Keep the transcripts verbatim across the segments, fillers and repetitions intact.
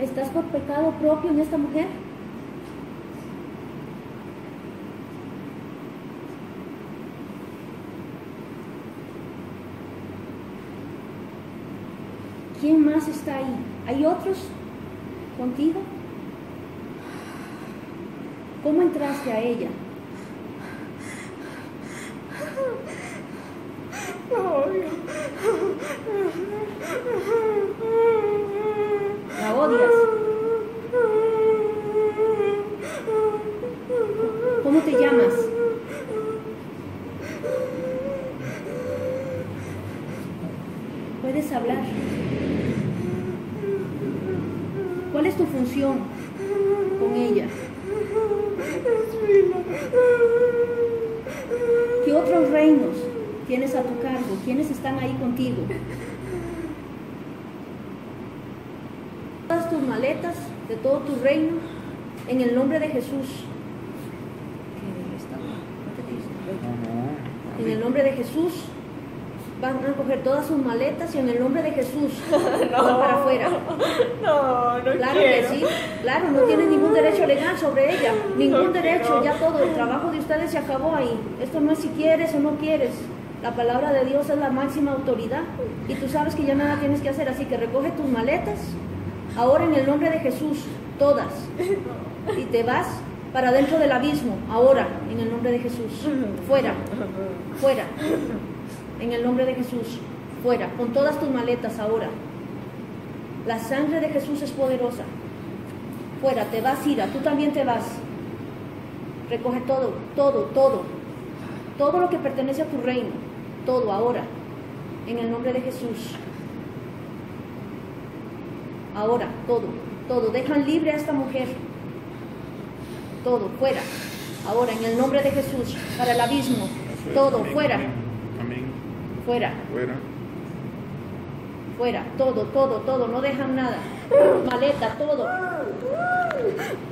¿Estás por pecado propio en esta mujer? ¿Quién más está ahí? ¿Hay otros contigo? ¿Cómo entraste a ella? ¿La odias? ¿Cómo te llamas? ¿Puedes hablar? ¿Cuál es tu función con ella? ¿Qué otros reinos tienes a tu cargo? ¿Quiénes están ahí contigo? Todas tus maletas de todo tu reino, en el nombre de Jesús. En el nombre de Jesús. Van a coger todas sus maletas y en el nombre de Jesús no, van para afuera. No, no claro quiero. Que sí, claro, no tienen ningún derecho legal sobre ella, ningún no derecho, quiero. Ya todo el trabajo de ustedes se acabó ahí. Esto no es si quieres o no quieres, la palabra de Dios es la máxima autoridad y tú sabes que ya nada tienes que hacer, así que recoge tus maletas, ahora en el nombre de Jesús, todas, y te vas para dentro del abismo, ahora, en el nombre de Jesús, fuera, fuera. En el nombre de Jesús, fuera, con todas tus maletas ahora. La sangre de Jesús es poderosa. Fuera, te vas, Ira, tú también te vas. Recoge todo, todo, todo. Todo lo que pertenece a tu reino, todo ahora. En el nombre de Jesús. Ahora, todo, todo. Dejan libre a esta mujer. Todo, fuera. Ahora, en el nombre de Jesús, para el abismo. Todo, fuera. Fuera. Fuera. Fuera. Todo, todo, todo. No dejan nada. Maleta, todo.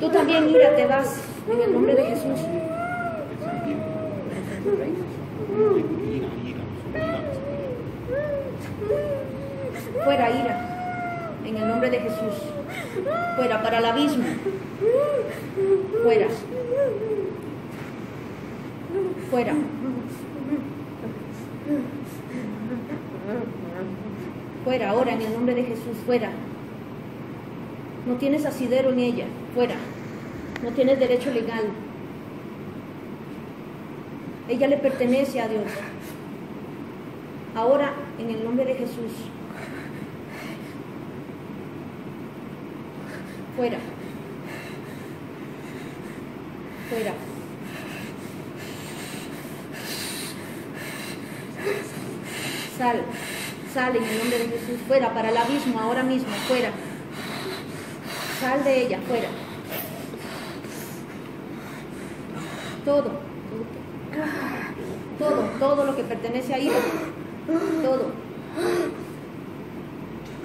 Tú también, mira, te vas. En el nombre de Jesús. Fuera, Ira. En el nombre de Jesús. Fuera, para el abismo. Fuera. Fuera. Fuera, ahora, en el nombre de Jesús, fuera. No tienes asidero en ella, fuera. No tienes derecho legal. Ella le pertenece a Dios. Ahora, en el nombre de Jesús. Fuera. Fuera. Sal, sal en el nombre de Jesús, fuera, para el abismo, ahora mismo, fuera. Sal de ella, fuera. Todo, todo, todo lo que pertenece a ella, todo.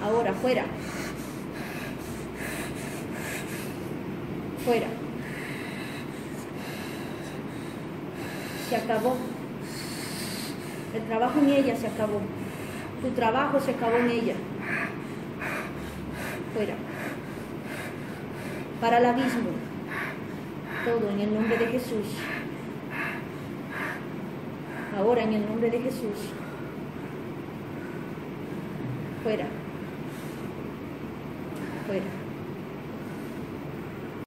Ahora, fuera. Fuera. Se acabó. El trabajo en ella se acabó. Tu trabajo se acabó en ella. Fuera. Para el abismo. Todo en el nombre de Jesús. Ahora en el nombre de Jesús. Fuera. Fuera.